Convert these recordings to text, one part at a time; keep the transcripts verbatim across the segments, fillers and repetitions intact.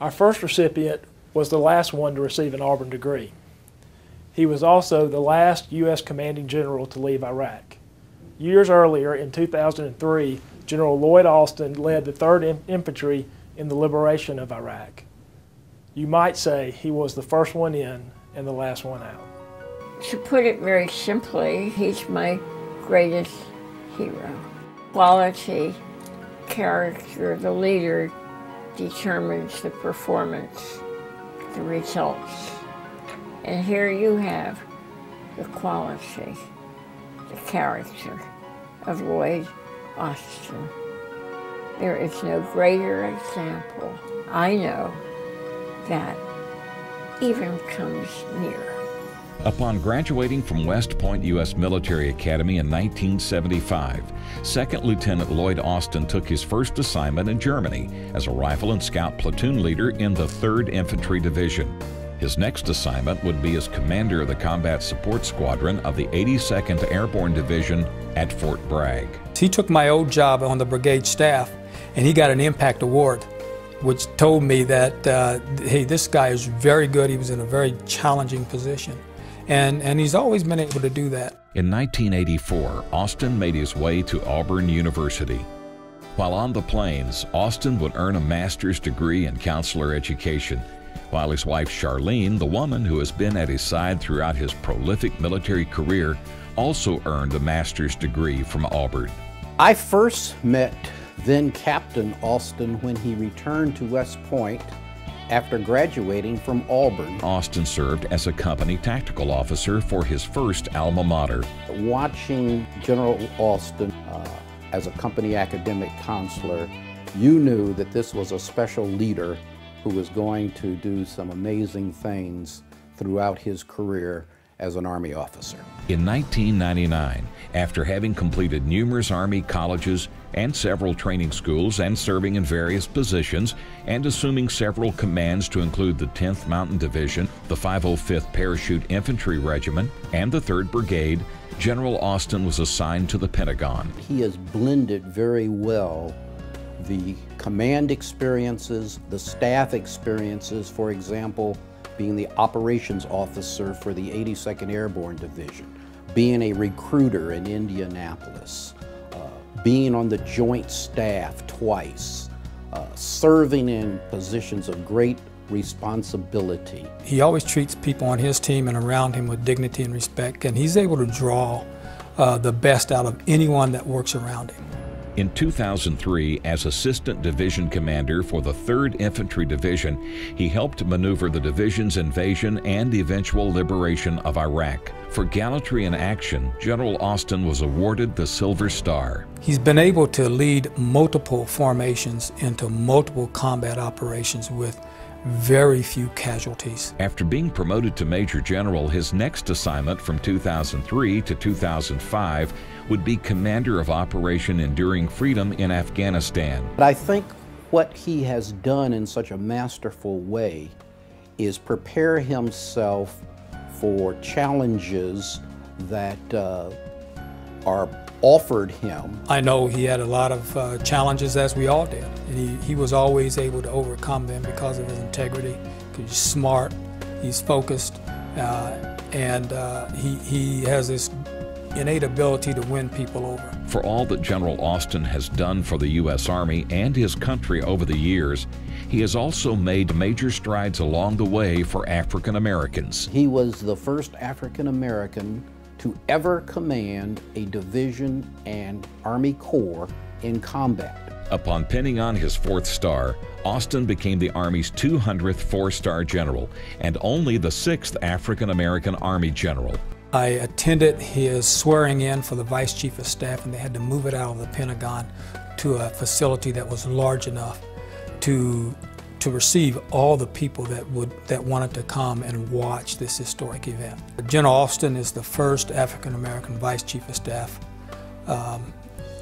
Our first recipient was the last one to receive an Auburn degree. He was also the last U S commanding general to leave Iraq. Years earlier, in two thousand three, General Lloyd Austin led the third Infantry in the liberation of Iraq. You might say he was the first one in and the last one out. To put it very simply, he's my greatest hero. Quality, character of the leader determines the performance, the results. And here you have the quality, the character of Lloyd Austin. There is no greater example I know that even comes near. Upon graduating from West Point U S Military Academy in nineteen seventy-five, Second Lieutenant Lloyd Austin took his first assignment in Germany as a rifle and scout platoon leader in the third Infantry Division. His next assignment would be as commander of the Combat Support Squadron of the eighty-second Airborne Division at Fort Bragg. He took my old job on the brigade staff, and he got an Impact Award, which told me that, uh, hey, this guy is very good. He was in a very challenging position. And, and he's always been able to do that. In nineteen eighty-four, Austin made his way to Auburn University. While on the plains, Austin would earn a master's degree in counselor education, while his wife Charlene, the woman who has been at his side throughout his prolific military career, also earned a master's degree from Auburn. I first met then Captain Austin when he returned to West Point after graduating from Auburn. Austin served as a company tactical officer for his first alma mater. Watching General Austin uh, as a company academic counselor, you knew that this was a special leader who was going to do some amazing things throughout his career as an Army officer. In nineteen ninety-nine, after having completed numerous Army colleges and several training schools and serving in various positions and assuming several commands to include the tenth Mountain Division, the five oh fifth Parachute Infantry Regiment, and the third Brigade, General Austin was assigned to the Pentagon. He has blended very well the command experiences, the staff experiences, for example, being the operations officer for the eighty-second Airborne Division, being a recruiter in Indianapolis, being on the joint staff twice, uh, serving in positions of great responsibility. He always treats people on his team and around him with dignity and respect, and he's able to draw uh, the best out of anyone that works around him. In two thousand three, as Assistant Division Commander for the third Infantry Division, he helped maneuver the division's invasion and the eventual liberation of Iraq. For gallantry in action, General Austin was awarded the Silver Star. He's been able to lead multiple formations into multiple combat operations with very few casualties. After being promoted to Major General, his next assignment from two thousand three to two thousand five would be commander of Operation Enduring Freedom in Afghanistan. But I think what he has done in such a masterful way is prepare himself for challenges that uh, are offered him. I know he had a lot of uh, challenges, as we all did, and he, he was always able to overcome them because of his integrity, because he's smart, he's focused, uh, and uh, he, he has this innate ability to win people over. For all that General Austin has done for the U S Army and his country over the years, he has also made major strides along the way for African Americans. He was the first African American to ever command a division and Army Corps in combat. Upon pinning on his fourth star, Austin became the Army's two hundredth four-star general and only the sixth African American Army general. I attended his swearing in for the Vice Chief of Staff, and they had to move it out of the Pentagon to a facility that was large enough to, to receive all the people that, would, that wanted to come and watch this historic event. General Austin is the first African-American Vice Chief of Staff um,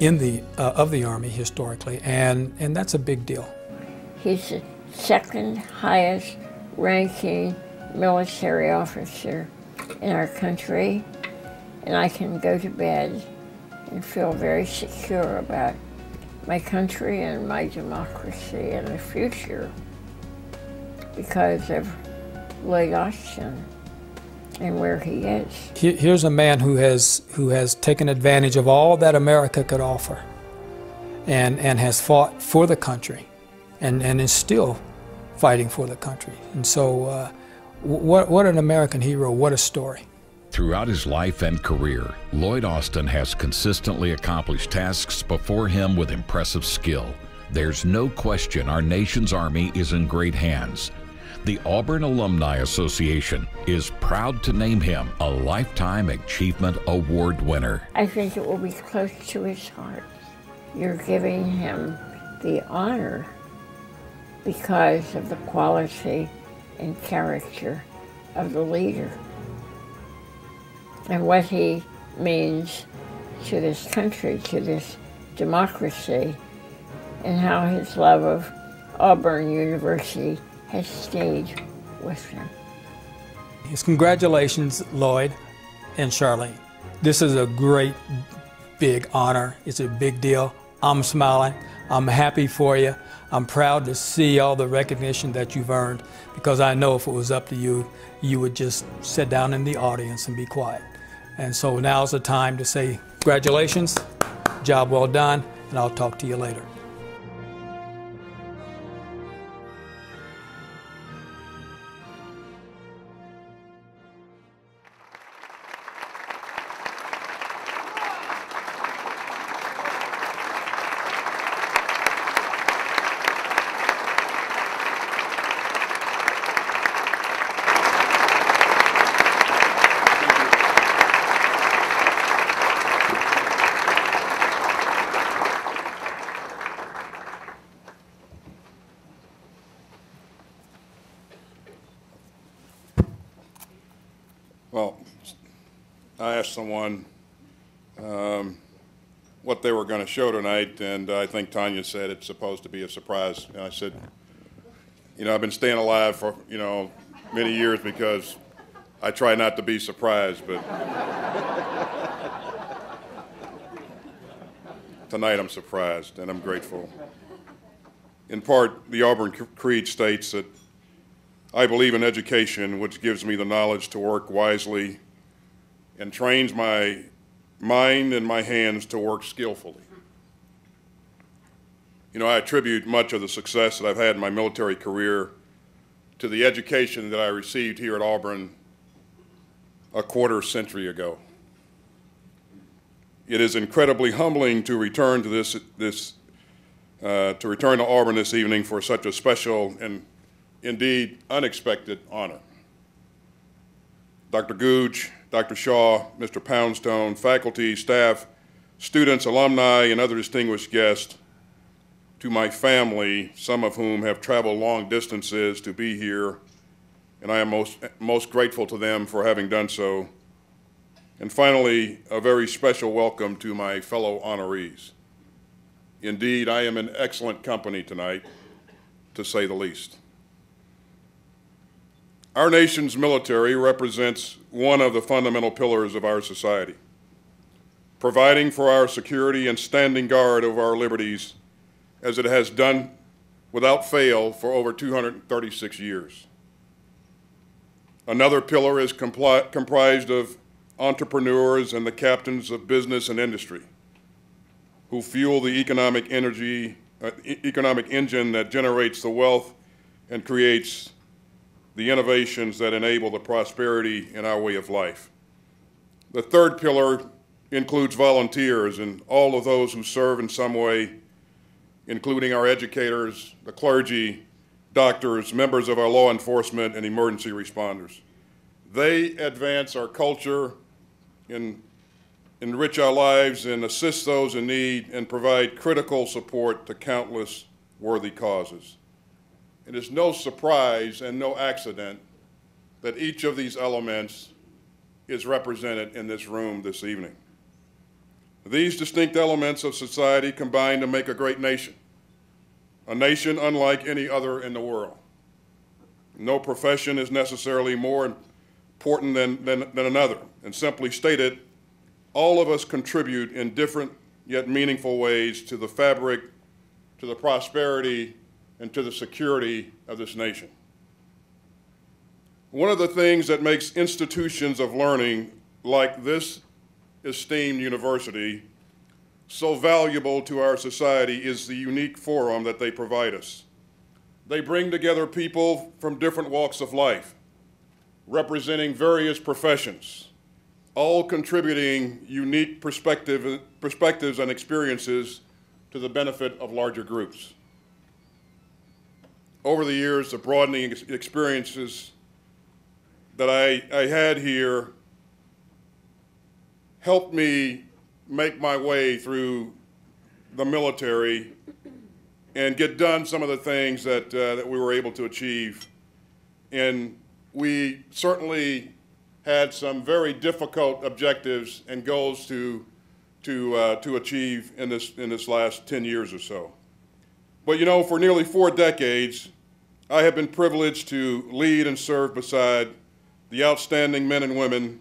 in the, uh, of the Army historically, and, and that's a big deal. He's the second highest ranking military officer in our country, and I can go to bed and feel very secure about my country and my democracy and the future because of Lloyd Austin and where he is. Here's a man who has who has taken advantage of all that America could offer, and and has fought for the country, and and is still fighting for the country. And so, uh, what what an American hero! What a story! Throughout his life and career, Lloyd Austin has consistently accomplished tasks before him with impressive skill. There's no question our nation's Army is in great hands. The Auburn Alumni Association is proud to name him a Lifetime Achievement Award winner. I think it will be close to his heart. You're giving him the honor because of the quality and character of the leader, and what he means to this country, to this democracy, and how his love of Auburn University has stayed with him. His congratulations, Lloyd and Charlene. This is a great, big honor. It's a big deal. I'm smiling. I'm happy for you. I'm proud to see all the recognition that you've earned, because I know if it was up to you, you would just sit down in the audience and be quiet. And so now's the time to say congratulations, job well done, and I'll talk to you later. Well, I asked someone um, what they were going to show tonight, and I think Tanya said it's supposed to be a surprise. And I said, you know, I've been staying alive for, you know, many years because I try not to be surprised, but tonight I'm surprised, and I'm grateful. In part, the Auburn Creed states that I believe in education, which gives me the knowledge to work wisely and trains my mind and my hands to work skillfully. You know, I attribute much of the success that I've had in my military career to the education that I received here at Auburn a quarter century ago. It is incredibly humbling to return to this, this uh, to return to Auburn this evening for such a special and indeed unexpected honor. Doctor Gouge, Doctor Shaw, Mister Poundstone, faculty, staff, students, alumni, and other distinguished guests, to my family, some of whom have traveled long distances to be here, and I am most, most grateful to them for having done so. And finally, a very special welcome to my fellow honorees. Indeed, I am in excellent company tonight, to say the least. Our nation's military represents one of the fundamental pillars of our society, providing for our security and standing guard over our liberties, as it has done without fail for over two hundred thirty-six years. Another pillar is comprised of entrepreneurs and the captains of business and industry, who fuel the economic energy, uh, e- economic engine that generates the wealth and creates the innovations that enable the prosperity in our way of life. The third pillar includes volunteers and all of those who serve in some way, including our educators, the clergy, doctors, members of our law enforcement, and emergency responders. They advance our culture, and enrich our lives, and assist those in need, and provide critical support to countless worthy causes. It is no surprise and no accident that each of these elements is represented in this room this evening. These distinct elements of society combine to make a great nation, a nation unlike any other in the world. No profession is necessarily more important than, than, than another, and simply stated, all of us contribute in different yet meaningful ways to the fabric, to the prosperity, and to the security of this nation. One of the things that makes institutions of learning like this esteemed university so valuable to our society is the unique forum that they provide us. They bring together people from different walks of life, representing various professions, all contributing unique perspective, perspectives and experiences to the benefit of larger groups. Over the years, the broadening ex experiences that I, I had here helped me make my way through the military and get done some of the things that, uh, that we were able to achieve. And we certainly had some very difficult objectives and goals to, to, uh, to achieve in this, in this last ten years or so. But you know, for nearly four decades, I have been privileged to lead and serve beside the outstanding men and women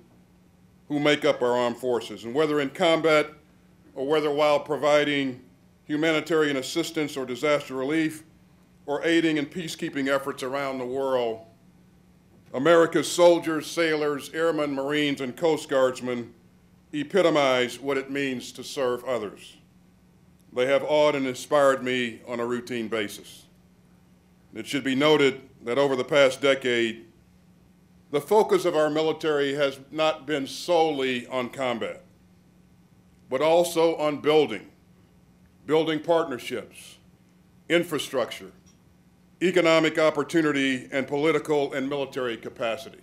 who make up our armed forces. And whether in combat or whether while providing humanitarian assistance or disaster relief or aiding in peacekeeping efforts around the world, America's soldiers, sailors, airmen, Marines, and Coast Guardsmen epitomize what it means to serve others. They have awed and inspired me on a routine basis. It should be noted that over the past decade, the focus of our military has not been solely on combat, but also on building, building partnerships, infrastructure, economic opportunity, and political and military capacity.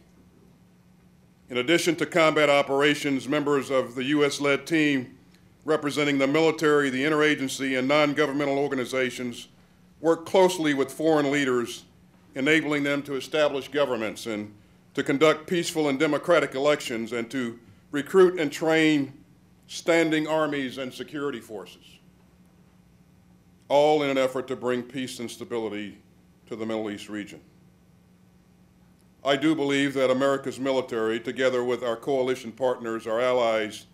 In addition to combat operations, members of the U S-led team representing the military, the interagency, and non-governmental organizations work closely with foreign leaders, enabling them to establish governments and to conduct peaceful and democratic elections and to recruit and train standing armies and security forces, all in an effort to bring peace and stability to the Middle East region. I do believe that America's military, together with our coalition partners, our allies,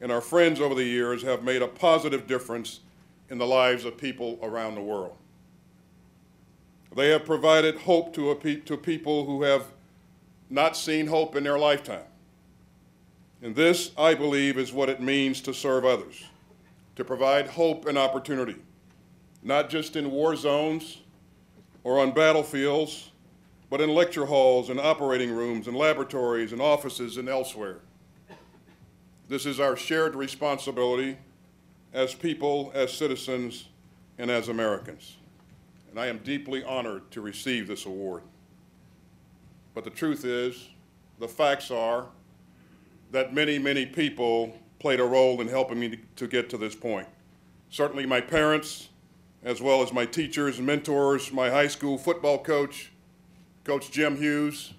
and our friends over the years, have made a positive difference in the lives of people around the world. They have provided hope to, a pe to people who have not seen hope in their lifetime. And this, I believe, is what it means to serve others, to provide hope and opportunity, not just in war zones or on battlefields, but in lecture halls and operating rooms and laboratories and offices and elsewhere. This is our shared responsibility as people, as citizens, and as Americans. And I am deeply honored to receive this award. But the truth is, the facts are that many, many people played a role in helping me to get to this point. Certainly my parents, as well as my teachers and mentors, my high school football coach, Coach Jim Hughes,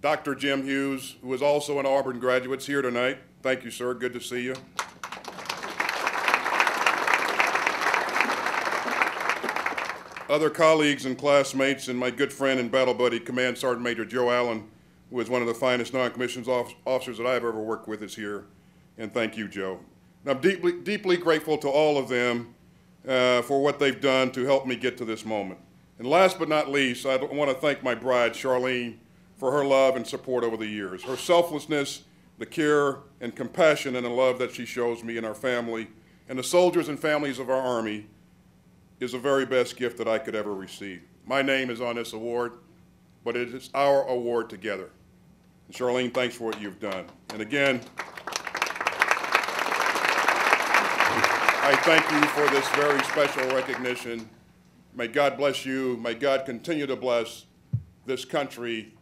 Doctor Jim Hughes, who is also an Auburn graduate, is here tonight. Thank you, sir. Good to see you. Other colleagues and classmates, and my good friend and battle buddy, Command Sergeant Major Joe Allen, who is one of the finest non-commissioned officers that I've ever worked with, is here. And thank you, Joe. And I'm deeply, deeply grateful to all of them uh, for what they've done to help me get to this moment. And last but not least, I want to thank my bride, Charlene, for her love and support over the years. Her selflessness, the care and compassion and the love that she shows me and our family and the soldiers and families of our Army is the very best gift that I could ever receive. My name is on this award, but it is our award together. And Charlene, thanks for what you've done. And again, I thank you for this very special recognition. May God bless you. May God continue to bless this country,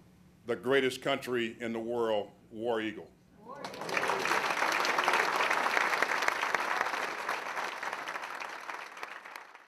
the greatest country in the world, War Eagle. War Eagle.